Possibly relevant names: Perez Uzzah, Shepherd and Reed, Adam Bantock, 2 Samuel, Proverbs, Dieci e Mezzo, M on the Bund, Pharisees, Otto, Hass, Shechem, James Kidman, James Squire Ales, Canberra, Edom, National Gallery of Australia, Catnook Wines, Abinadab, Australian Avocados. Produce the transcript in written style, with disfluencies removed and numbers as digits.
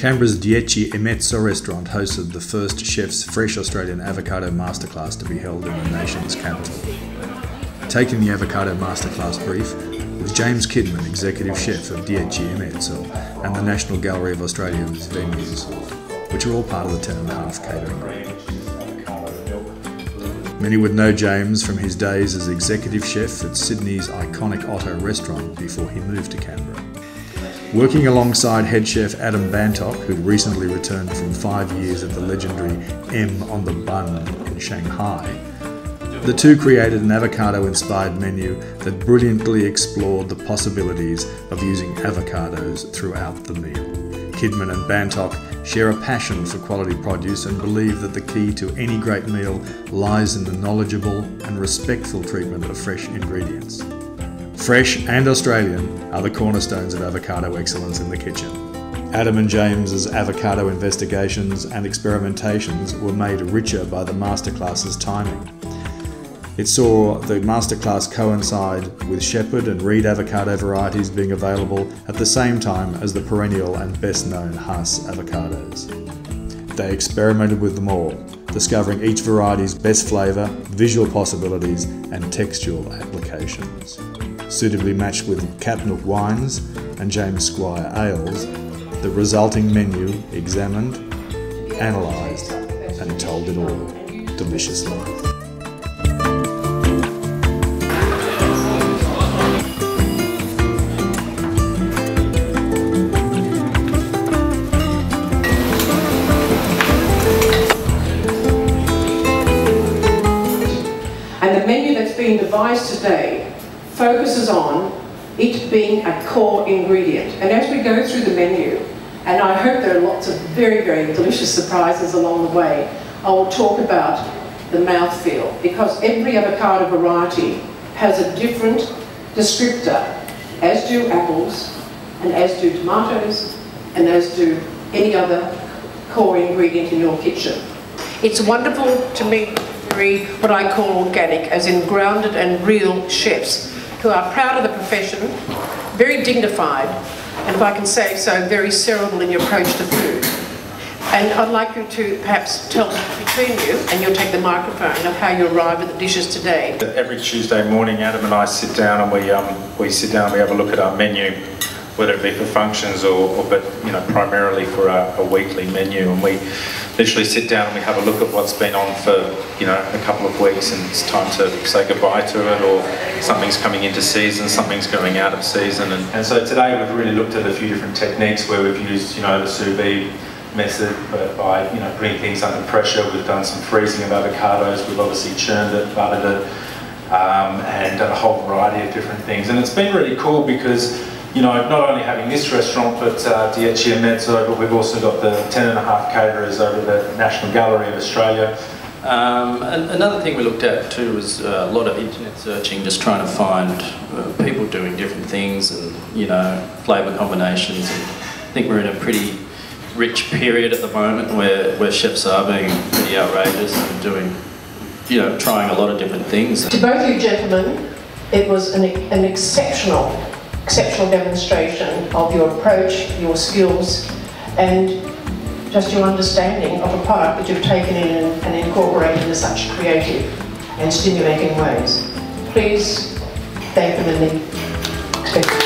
Canberra's Dieci e Mezzo restaurant hosted the first chef's fresh Australian avocado masterclass to be held in the nation's capital. Taking the avocado masterclass brief was James Kidman, executive chef of Dieci e Mezzo, and the National Gallery of Australia's venues, which are all part of the 10.5 catering group. Many would know James from his days as executive chef at Sydney's iconic Otto restaurant before he moved to Canberra. Working alongside head chef Adam Bantock, who'd recently returned from 5 years at the legendary M on the Bund in Shanghai, the two created an avocado-inspired menu that brilliantly explored the possibilities of using avocados throughout the meal. Kidman and Bantock share a passion for quality produce and believe that the key to any great meal lies in the knowledgeable and respectful treatment of fresh ingredients. Fresh and Australian are the cornerstones of avocado excellence in the kitchen. Adam and James's avocado investigations and experimentations were made richer by the masterclass's timing. It saw the masterclass coincide with Shepherd and Reed avocado varieties being available at the same time as the perennial and best-known Hass avocados. They experimented with them all, discovering each variety's best flavour, visual possibilities and textual applications. Suitably matched with Catnook Wines and James Squire Ales, the resulting menu examined, analysed and told it all deliciously. And the menu that's being devised today focuses on it being a core ingredient. And as we go through the menu, and I hope there are lots of very, very delicious surprises along the way, I will talk about the mouthfeel, because every avocado variety has a different descriptor, as do apples, and as do tomatoes, and as do any other core ingredient in your kitchen. It's wonderful to meet what I call organic, as in grounded and real chefs who are proud of the profession, very dignified, and if I can say so, very cerebral in your approach to food. And I'd like you to perhaps tell between you, and you'll take the microphone, of how you arrive at the dishes today. Every Tuesday morning, Adam and I sit down and we have a look at our menu, whether it be for functions but you know, primarily for a weekly menu, and we literally sit down and we have a look at what's been on for, you know, a couple of weeks, and it's time to say goodbye to it, or something's coming into season, something's going out of season, and so today we've really looked at a few different techniques where we've used, you know, the sous vide method by, you know, putting things under pressure. We've done some freezing of avocados, we've obviously churned it, buttered it, and a whole variety of different things, and it's been really cool because, you know, not only having this restaurant, but Dieci e Mezzo, but we've also got the 10.5 caterers over the National Gallery of Australia. Another thing we looked at too was a lot of internet searching, just trying to find people doing different things and, you know, flavour combinations. And I think we're in a pretty rich period at the moment where chefs are being pretty outrageous and doing, you know, trying a lot of different things. To both you gentlemen, it was an exceptional demonstration of your approach, your skills, and just your understanding of a product that you've taken in and incorporated in such creative and stimulating ways. Please thank them in the